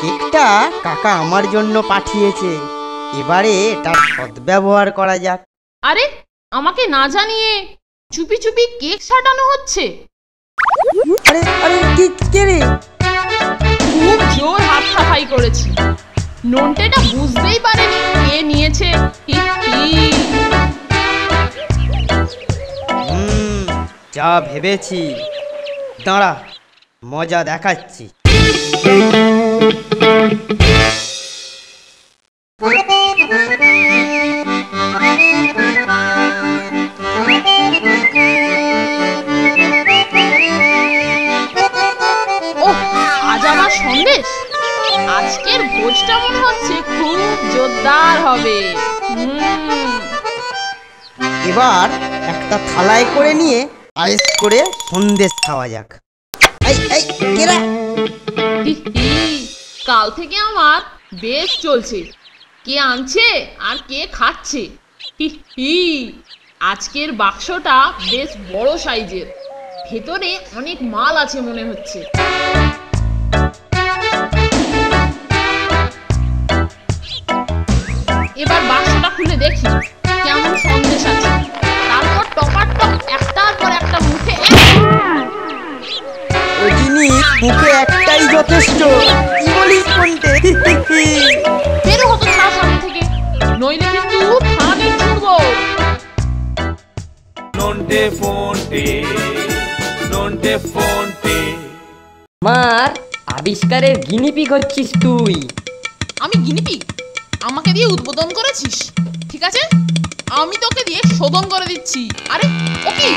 কেকটা কাকা আমার জন্য পাঠিয়েছে। এবারে তার সদ্ব্যবহার করা যাক। আরে আমাকে না জানিয়ে চুপি চুপি কেক সাজানো হচ্ছে। আরে আরে কে রে? খুব জোর হাত সাফাই করেছি। নন্টেটা বুঝতেই পারেনি কে নিয়েছে। যা ভেবেছি, দাঁড়া মজা দেখাচ্ছি। সন্দেশ আজকের ভোজটা মনে হচ্ছে খুব জোরদার হবে। এবার একটা থালায় করে নিয়ে আইস করে সন্দেশ খাওয়া যাক। কাল থেকে আমার বেশ চলছে, কে আনছে আর কে খাচ্ছে। আজকের বাক্সটা বেশ বড় সাইজের, ভেতরে অনেক মাল আছে মনে হচ্ছে। এবার বাক্সটা খুলে দেখি কেমন সন্দেশ আছে। তারপর টপার টপ একটার পর একটা মুখে। ওই জিনিস মুখে একটাই যথেষ্ট। কি বলিস কোনটে? বের হতো না সামনে থেকে, নইলে কিন্তু থামে ছুড়ব। নন্টে ফোনটে নন্টে ফোনটে মার আবিষ্কারের গিনিপিগ হচ্ছিস তুই। আমি গিনিপিগ? আমাকে দিয়ে উদ্বোধন করেছিস? ঠিক আছে, আমি তোকে দিয়ে শোধন করে দিচ্ছি। আরে ওকে।